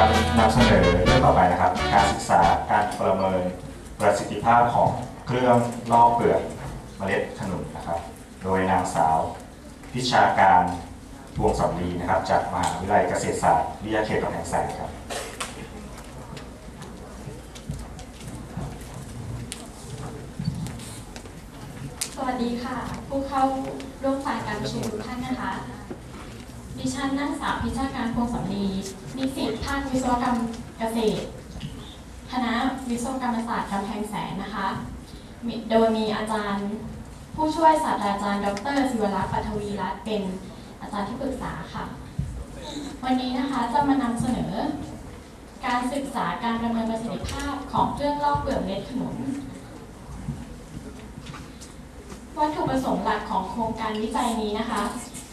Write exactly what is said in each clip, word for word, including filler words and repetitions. ครับนำเสนอเรื่องต่อไปนะครับการศึกษาการประเมินประสิทธิภาพของเครื่องลอกเปลือกเมล็ดขนุนนะครับโดยนางสาวพิชาการพวงสำลีนะครับจากมหาวิทยาลัยเกษตรศาสตร์วิทยาเขตกำแพงแสนครับสวัสดีค่ะผู้เข้าร่วมฝ่ายการประชุมทุกท่านนะคะดิฉันนางสาวพิชาการพวงสำลีนิสิตภาควิศวกรรมเกษตรคณะวิศวกรรมศาสตร์กำแพงแสนนะคะโดยมีอาจารย์ผู้ช่วยศาสตราจารย์ดรศิวรักษ์ ปัทวีรัตน์เป็นอาจารย์ที่ปรึกษาค่ะวันนี้นะคะจะมานำเสนอการศึกษาการประเมินประสิทธิภาพของเครื่องลอกเปลือกเมล็ดขนุนวัตถุประสงค์หลักของโครงการวิจัยนี้นะคะ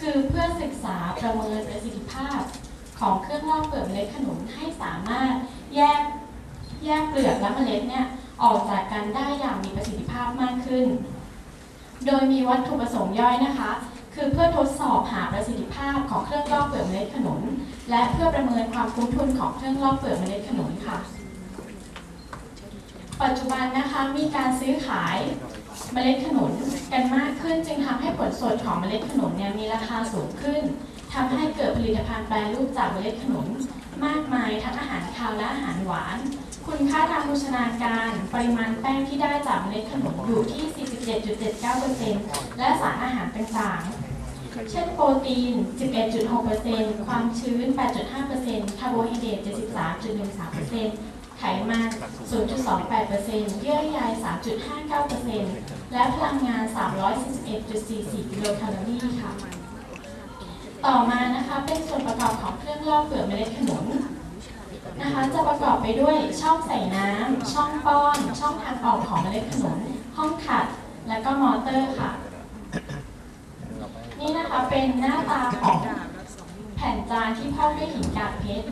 คือเพื่อศึกษาประเมินประสิทธิภาพของเครื่องลอกเปลือกเมล็ดขนุนให้สามารถแยกแยกเปลือกและเมล็ดเนี่ยออกจากกันได้อย่างมีประสิทธิภาพมากขึ้นโดยมีวัตถุประสงค์ย่อยนะคะคือเพื่อทดสอบหาประสิทธิภาพของเครื่องลอกเปลือกเมล็ดขนุนและเพื่อประเมินความคุ้มทุนของเครื่องลอกเปลือกเมล็ดขนุนค่ะปัจจุบันนะคะมีการซื้อขายเมล็ดขนุนกันมากขึ้นจึงทำให้ผลสดของเมล็ดขนุนเนี่ยมีราคาสูงขึ้นทำให้เกิดผลิตภัณฑ์แปรรูปจากเมล็ดขนุนมากมายทั้งอาหารคาวและอาหารหวานคุณค่าทางโภชนาการปริมาณแป้งที่ได้จากเมล็ดขนุนอยู่ที่ สี่สิบเจ็ดจุดเจ็ดเก้าเปอร์เซ็นต์ และสารอาหารต่างๆเช่นโปรตีน สิบเอ็ดจุดหกเปอร์เซ็นต์ ความชื้น แปดจุดห้าเปอร์เซ็นต์ คาร์โบไฮเดรต เจ็ดสิบสามจุดหนึ่งสามเปอร์เซ็นต์ ไขมัน ศูนย์จุดสองแปดเปอร์เซ็นต์ เยื่อใย สามจุดห้าเก้าเปอร์เซ็นต์ และพลังงาน สามร้อยสี่สิบเอ็ดจุดสี่สี่ กิโลแคลอรี่ค่ะต่อมานะคะเป็นส่วนประกอบของเครื่องลอกเปลือกเมล็ดขนุนนะคะจะประกอบไปด้วยช่องใส่น้ำช่องป้อนช่องทางออกของเมล็ดขนุนห้องขัดและก็มอเตอร์ค่ะนี่นะคะเป็นหน้าตาของแผ่นจานที่พอกด้วยหินกากเพชร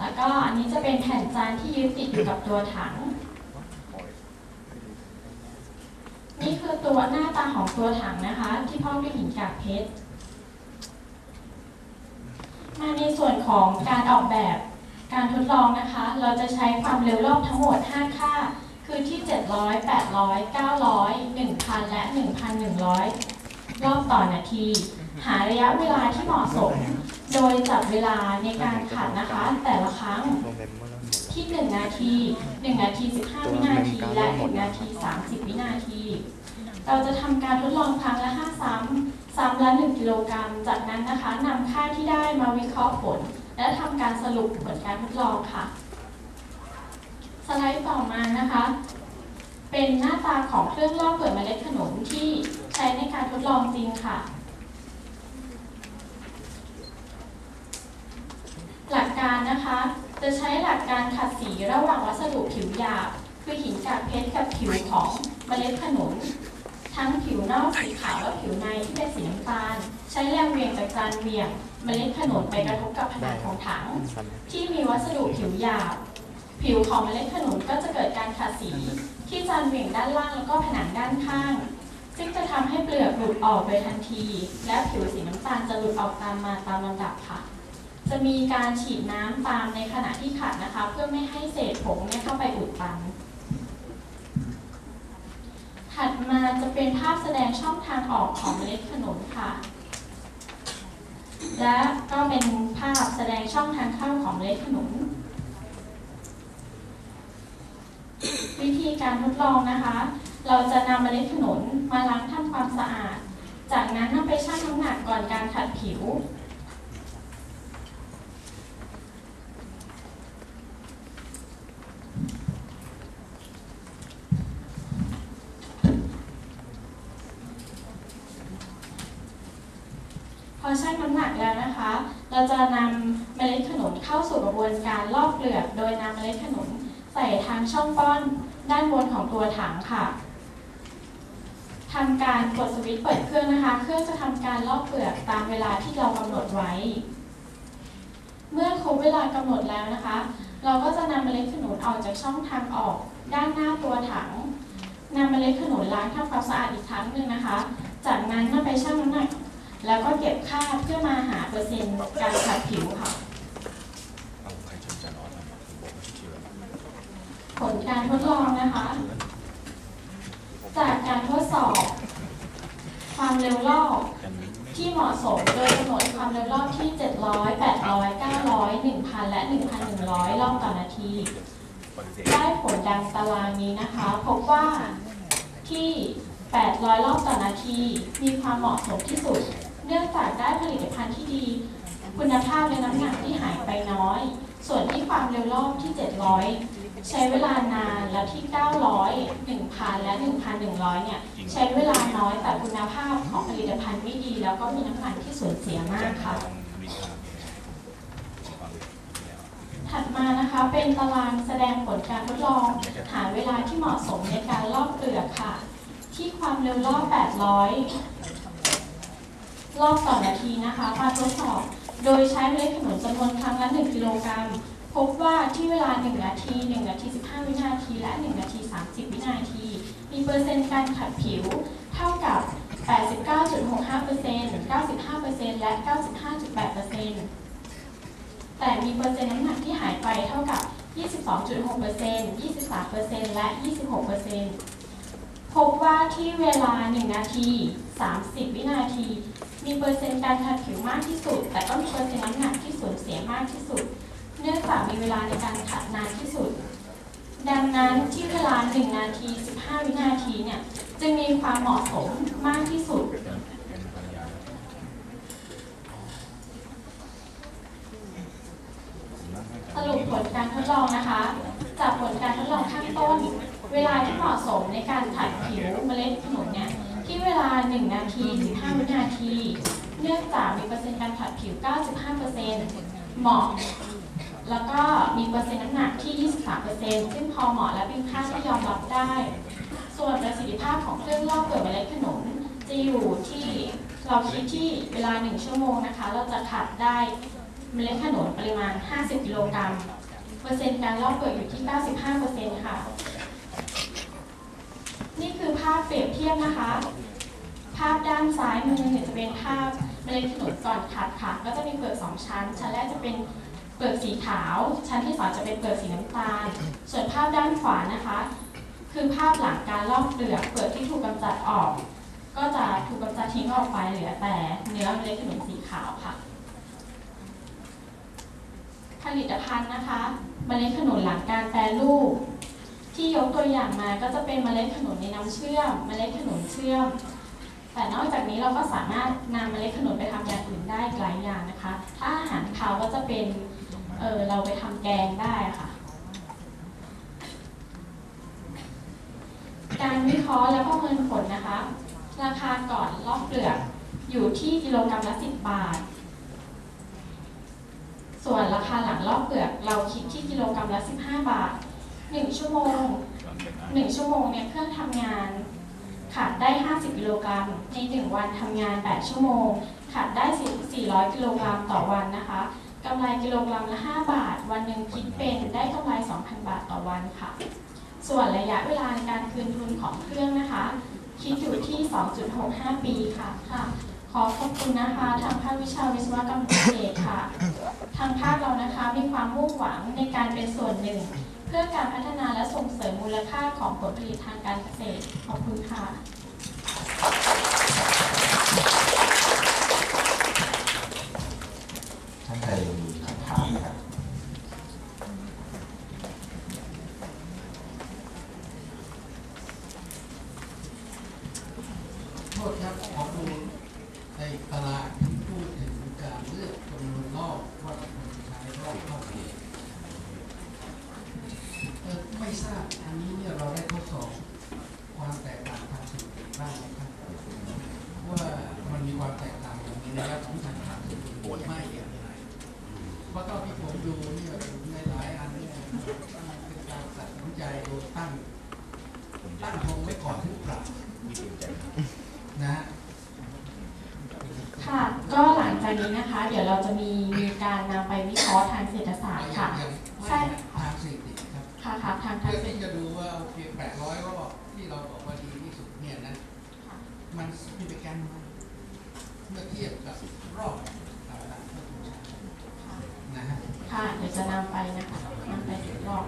แล้วก็อันนี้จะเป็นแผ่นจานที่ยึดติดอยู่กับตัวถังนี่คือตัวหน้าตาของตัวถังนะคะที่พอกด้วยหินกากเพชรมาในส่วนของการออกแบบการทดลองนะคะเราจะใช้ความเร็วรอบทั้งหมดห้าค่าคือที่เจ็ดร้อย แปดร้อย เก้าร้อย หนึ่งพัน และ หนึ่งพันหนึ่งร้อย รอบต่อนาทีหาระยะเวลาที่เหมาะสมโดยจับเวลาในการขัดนะคะแต่ละครั้งที่หนึ่งนาทีหนึ่งนาทีสิบห้าวินาทีและหนึ่งนาทีสามสิบวินาทีเราจะทำการทดลองครั้งละห้าซ้ำซ้ำละหนึ่งกิโลกรัมจากนั้นนะคะนำค่าที่ได้มาวิเคราะห์ผลและทำการสรุปผลการทดลองค่ะสไลด์ต่อมานะคะเป็นหน้าตาของเครื่องลอกเปลือกเมล็ดขนุนที่ใช้ในการทดลองจริงค่ะหลักการนะคะจะใช้หลักการขัดสีระหว่างวัสดุผิวหยาบคือหินกากเพชรกับผิวของเมล็ดขนุนทั้งผิวนอกสีขาวและผิวในที่เป็นสีน้ำตาลใช้แรงเหวี่ยงจากจานเหวี่ยงเมล็ดขนุนไปกระทบกับผนังของถังที่มีวัสดุผิวหยาบผิวของเมล็ดขนุนก็จะเกิดการขัดสีที่จานเหวี่ยงด้านล่างแล้วก็ผนังด้านข้างซึ่งจะทำให้เปลือกหลุดออกโดยทันทีและผิวสีน้ำตาลจะหลุดออกตามมาตามลำดับค่ะจะมีการฉีดน้ำตามในขณะที่ขัดนะคะเพื่อไม่ให้เศษผงเนี่ยเข้าไปอุดตันถัดมาจะเป็นภาพแสดงช่องทางออกของเมล็ดขนุนค่ะและก็เป็นภาพแสดงช่องทางเข้าของเมล็ดขนุนวิธีการทดลองนะคะเราจะนำเมล็ดขนุนมาล้างทำความสะอาดจากนั้นนำไปชั่งน้ำหนักก่อนการขัดผิวพอชั่งน้ำหนักแล้วนะคะเราจะนำเมล็ดขนุนเข้าสู่กระบวนการลอกเปลือกโดยนำเมล็ดขนุนใส่ทางช่องป้อนด้านบนของตัวถังค่ะทำการกดสวิตช์เปิดเครื่องนะคะเครื่องจะทำการลอกเปลือกตามเวลาที่เรากำหนดไว้เมื่อครบเวลากำหนดแล้วนะคะเราก็จะนำเมล็ดขนุนออกจากช่องทางออกด้านหน้าตัวถังนำเมล็ดขนุนล้างทำความสะอาดอีกครั้งหนึ่งนะคะจากนั้นนำไปชั่งน้ำหนักแล้วก็เก็บค่าเพื่อมาหาเปอร์เซ็นต์การขัดผิวค่ะ การทดลองนะคะจากการทดสอบความเร็วรอบที่เหมาะสมโดยกำหนดความเร็วรอบที่เจ็ดร้อย แปดร้อย เก้าร้อย หนึ่งพัน และ หนึ่งพันหนึ่งร้อยรอบต่อนาทีได้ผลดังตารางนี้นะคะพบว่าที่แปดร้อยรอบต่อนาทีมีความเหมาะสมที่สุดเนื่องจากได้ผลิตภัณฑ์ที่ดีคุณภาพและน้ำหนักที่หายไปน้อยส่วนที่ความเร็วรอบที่เจ็ดร้อยใช้เวลานานและที่เก้าร้อย หนึ่งพัน และ หนึ่งพันหนึ่งร้อยเนี่ยใช้เวลาน้อยแต่คุณภาพของผลิตภัณฑ์ไม่ดีแล้วก็มีน้ำหนักที่สูญเสียมากค่ะถัดมานะคะเป็นตารางแสดงผลการทดลองหาเวลาที่เหมาะสมในการรอบเปลือกค่ะที่ความเร็วรอบแปดร้อยรอบต่อนาทีนะคะมาทดสอบโดยใช้เมล็ดขนุนจำนวนครั้งละหนึ่งกิโลกรัมพบว่าที่เวลาหนึ่งนาทีหนึ่งนาทีสิบห้าวินาทีและหนึ่งนาทีสามสิบวินาทีมีเปอร์เซ็นต์การขัดผิวเท่ากับ แปดสิบเก้าจุดหกห้าเปอร์เซ็นต์ เก้าสิบห้าเปอร์เซ็นต์ และ เก้าสิบห้าจุดแปดเปอร์เซ็นต์ แต่มีเปอร์เซ็นต์น้ำหนักที่หายไปเท่ากับ ยี่สิบสองจุดหกเปอร์เซ็นต์ ยี่สิบสามเปอร์เซ็นต์ และ ยี่สิบหกเปอร์เซ็นต์ พบว่าที่เวลาหนึ่งนาทีสามสิบวินาทีมีเปอร์เซ็นต์การขัดผิวมากที่สุดแต่ก็มีเปอร์เซ็นต์น้ำหนักที่สูญเสียมากที่สุดเนื่องจากมีเวลาในการขัดนานที่สุดดังนั้นที่เวลาหนึ่งนาทีสิบห้าวินาทีเนี่ยจึงมีความเหมาะสมมากที่สุดสรุปผลการทดลองนะคะจากผลการทดลองข้างต้นเวลาที่เหมาะสมในการขัดผิวเมล็ดขนุนเนี่ยที่เวลาหนึ่งนาทีสิบห้าวินาทีเนื่องจากมีเปอร์เซ็นต์การขัดผิว เก้าสิบห้าเปอร์เซ็นต์ เหมาะแล้วก็มีเปอร์เซ็นต์น้ำหนักที่ ยี่สิบสามเปอร์เซ็นต์ ซึ่งพอเหมาะและเป็นค่าที่ยอมรับได้ส่วนประสิทธิภาพของเครื่องรอบเปลือกเมล็ดขนุนจะอยู่ที่เราคิดที่เวลาหนึ่งชั่วโมงนะคะเราจะขัดได้เมล็ดขนุนปริมาณห้าสิบกิโลกรัมเปอร์เซ็นต์การรอบเปลือกอยู่ที่ เก้าสิบห้าเปอร์เซ็นต์ ค่ะนี่คือภาพเปรียบเทียบนะคะภาพด้านซ้ายมือจะเป็นภาพเมล็ดขนุนก่อนขัดค่ะก็จะมีเปลือกสองชั้นชั้นแรกจะเป็นเปลือกสีขาวชั้นที่สองจะเป็นเปลือกสีน้ำตาลส่วนภาพด้านขวานะคะคือภาพหลังการลอกเปลือกเปลือกที่ถูกกำจัดออกก็จะถูกกำจัดทิ้งออกไปเหลือแต่เนื้อเมล็ดขนุนสีขาวค่ะผลิตภัณฑ์นะคะเมล็ดขนุนหลังการแปรรูปที่ยกตัวอย่างมาก็จะเป็นเมล็ดขนุนในน้ำเชื่อมเมล็ดขนุนเชื่อมแต่นอกจากนี้เราก็สามารถนำเมล็ดขนุนไปทำอย่างอื่นได้หลายอย่างนะคะถ้าอาหารคาวก็จะเป็นเออเราไปทำแกงได้ค่ะการวิเคราะห์และประเมินผลนะคะราคาก่อนลอกเปลือกอยู่ที่กิโลกรัมละสิบบาทส่วนราคาหลังลอกเปลือกเราคิดที่กิโลกรัมละสิบห้าบาทหนึ่งชั่วโมงหนึ่งชั่วโมงเนี่ยเครื่องทำงานขาดได้ห้าสิบกิโลกรัมในหนึ่งวันทำงานแปดชั่วโมงขาดได้สี่ร้อยกิโลกรัมต่อวันนะคะกำไรกิโลกรัมละห้าบาทวันหนึ่งคิดเป็นได้กำไร สองพัน บาทต่อวันค่ะส่วนระยะเวลาการคืนทุนของเครื่องนะคะคิดอยู่ที่ สองจุดหกห้า ปีค่ะค่ะขอขอบคุณนะคะทางภาควิชาวิศวกรรมเกษตรค่ะทางภาคเรานะคะมีความมุ่งหวังในการเป็นส่วนหนึ่งเพื่อการพัฒนาและส่งเสริมมูลค่าของผลผลิตทางการเกษตรขอบคุณค่ะท่านใครมีคำถามครับโทษครับขอดูในตลาดพูดถึงการเลือกจำนวนรอบว่าคนใช้รอบเท่าไหร่ไม่ทราบอันนี้เนี่ยเราได้ทดสอบความแตกต่างทางสิ่งต่างบ้างไหมครับว่ามันมีความแตกต่างอย่างนี้นะครับของทางทางสิ่งต่างบ้างไม่อย่างไรเพราะตอนที่ผมดูเนี่ยในหลายอันเนี่ยเป็นการตัดสินใจโดยตั้งตั้งคงไว้ก่อนหรือเปล่านะค่ะก็หลังจากนี้นะคะเดี๋ยวเราจะมีมีการนำไปวิเคราะห์ทางเศรษฐศาสตร์ค่ะใช่ทางสิ่งต่างเพื่อที่จะดูว่าโอเคแปดร้อยรอบที่เราบอกว่าดีที่สุดเนี่ยนะมันมีเป็นการเมื่อเทียบกับรอบต่างๆนะฮะค่ะเดี๋ยวจะนำไปนะคะนำไปรอบ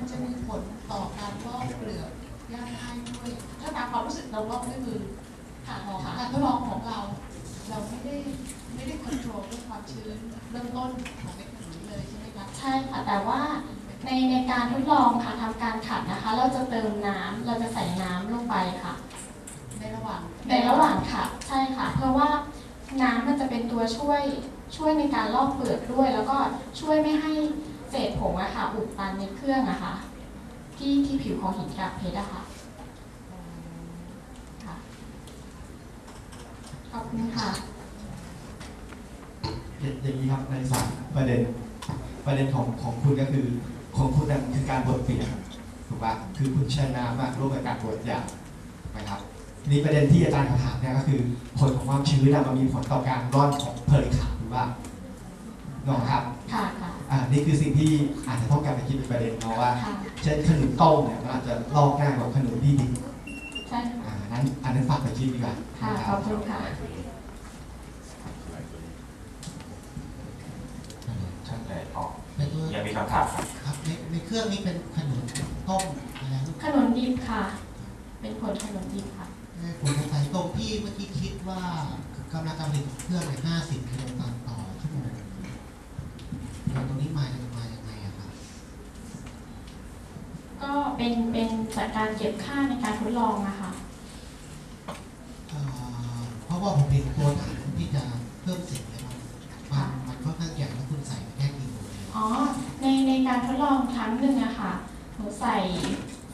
มันจะมีผลต่อการลอกเปลือกยากง่ายด้วยถ้าตามความรู้สึกเราลอกด้วยมือผ่าหมอผ่าการทดลองของเราเราไม่ได้ไม่ได้ควบคุมเรื่องความชื้นเริ่มต้นของเด็กคนนี้เลยใช่ไหมคะใช่ค่ะแต่ว่าในในการทดลองค่ะทำการขัดนะคะเราจะเติมน้ำเราจะใส่น้ำลงไปค่ะในระหว่างในระหว่างค่ะใช่ค่ะเพราะว่าน้ำมันจะเป็นตัวช่วยช่วยในการลอกเปลือกด้วยแล้วก็ช่วยไม่ให้เศษผงอะค่ะอุดตันในเครื่องอะค่ะที่ที่ผิวของหินกากเพชรอะค่ะขอบคุณค่ะอย่างนี้ครับในสามประเด็นประเด็นของของคุณก็คือของคุณนั่นคือการบดเปียกถูกปะคือคุณใช้น้ำมากร่วมกับการบดยานะครับทีนี้ประเด็นที่อาจารย์ถามเนี่ยก็คือผลของความชื้นนะมันมีผลต่อการร่อนของเพลิงขาวถูกปะน้องครับค่ะค่ะอ่านี่คือสิ่งที่อาจจะต้องการไปคิดเป็นประเด็นเนาะว่าเช่นขนุนต้มเนี่ยมันอาจจะลอกง่ายกว่าขนุนที่ดิบใช่อ่านั้นอันนั้นฝากไปคิดดีกว่าค่ะขอบคุณค่ะท่านใดตอบยังมีคำถามครับในเครื่องนี้เป็นขนุนต้มอะไรครับขนุนดิบค่ะเป็นผลขนุนดิบค่ะผลใส่ตรงที่เมื่อกี้คิดว่ากำลังการผลิตเครื่องในห้าสิบกิโลกรัมต่อชั่วโมงตรงนี้มายังมายังไงอะครับก็เป็นเป็นจากการเก็บค่าในการทดลองนะคะเพราะว่าผมเห็นตัวถังที่จะเพิ่มเสร็จเลยมันมันก็ค่อนข้างใหญ่แล้วคุณใส่แค่กี่โลอ๋อในในการทดลองครั้งหนึ่งอะค่ะหนูใส่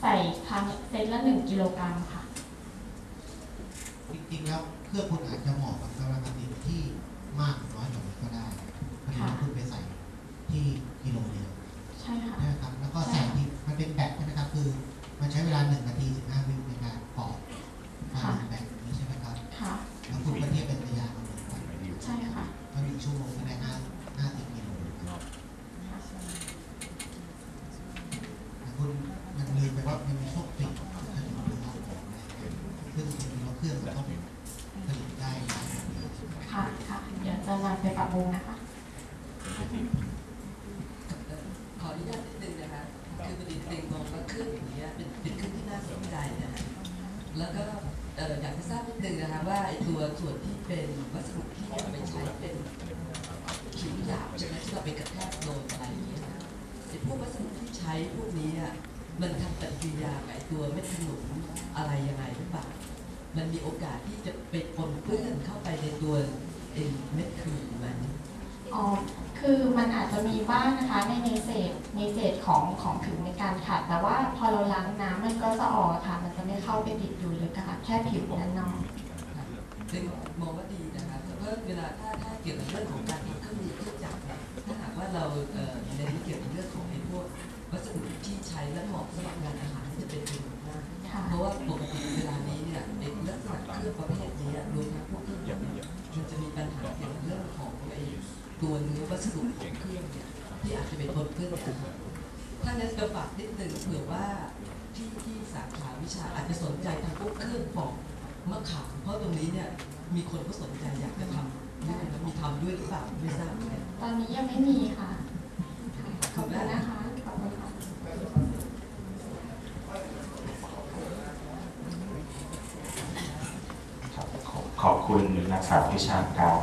ใส่ครั้งเซตละหนึ่งกิโลกรัมค่ะจริงๆแล้วเครื่องคุณอาจจะเหมาะกับกำลังการผลิตที่มากน้อยกว่านี้ก็ได้เพราะฉะนั้นคุณไปใส่ที่กิโลเดียวใช่ค่ะนะครับแล้วก็ใส่ที่มันเป็นแบตนะครับคือมันใช้เวลาหนึ่งนาทีสิบห้าวินาทีในการปอกแบตนี้ใช่ไหมครับค่ะแล้วคุณก็เทียบเป็นระยะใช่ค่ะก็หนึ่งชั่วโมงได้ห้าห้าสิบกิโลครับคุณมันลืมไปว่ามันมีพวกติดซึ่งเราเครื่องจะต้องผลิตได้ค่ะค่ะเดี๋ยวจะนำไปปรับปรุงนะคะขออนุญาตนิดนึงนะคะคือผลิตเองมองว่าเครื่องอย่างนี้เป็นเป็นเครื่องที่น่าสนใจนะคะแล้วก็อยากจะทราบนิดนึงนะคะว่าไอตัวส่วนที่เป็นวัสดุที่เราไปใช้เป็นผิวหยาบใช่ไหมที่เราไปกระแทกโดนอะไรอย่างเงี้ยไอพวกวัสดุที่ใช้พวกนี้อ่ะมันทำปฏิกิริยาไอตัวเม็ดขนุนอะไรยังไงหรือเปล่ามันมีโอกาสที่จะไปปนเปื้อนเข้าไปในตัวเม็ดขนุนมันอ๋อคือมันอาจจะมีบ้างนะคะในในเศษในเศษของของผิวในการขัดแต่ว่าพอเราล้างน้ำมันก็จะออกค่ะมันจะไม่เข้าไปติดอยู่เลยค่ะแค่ผิวนั้นนองซึ่งมองว่าดีนะคะเพราะเวลาถ้าถ้าเกี่ยวกับเรื่องของการทำเครื่องมือเครื่องจักรถ้าหากว่าเราเอ่อในเกี่ยวกับเรื่องของไอ้พวกวัสดุที่ใช้และเหมาะสำหรับงานอาหารจะเป็นประโยชน์มากเพราะว่าปกติเวลานี้เนี่ยในเรื่องของเครื่องประเภทนี้รวมทั้งพวกเครื่องจักรมันจะมีปัญหาเกี่ยวกับเรื่องของไอ้ตัวเนื้อวัสดุของเครื่องเนี่ยที่อาจจะเป็นปนเปื้อนถ้าในกระบะนิดหนึ่งเผื่อว่าที่ที่สาขาวิชาอาจจะสนใจทางพวกเครื่องปอกมะขามเพราะตรงนี้เนี่ยมีคนก็สนใจอยากจะทำได้แล้วมีทำด้วยหรือเปล่าไม่ทราบตอนนี้ยังไม่มีค่ะขอบคุณนะคะขอบคุณค่ะขอบคุณนักศึกษาวิชาการ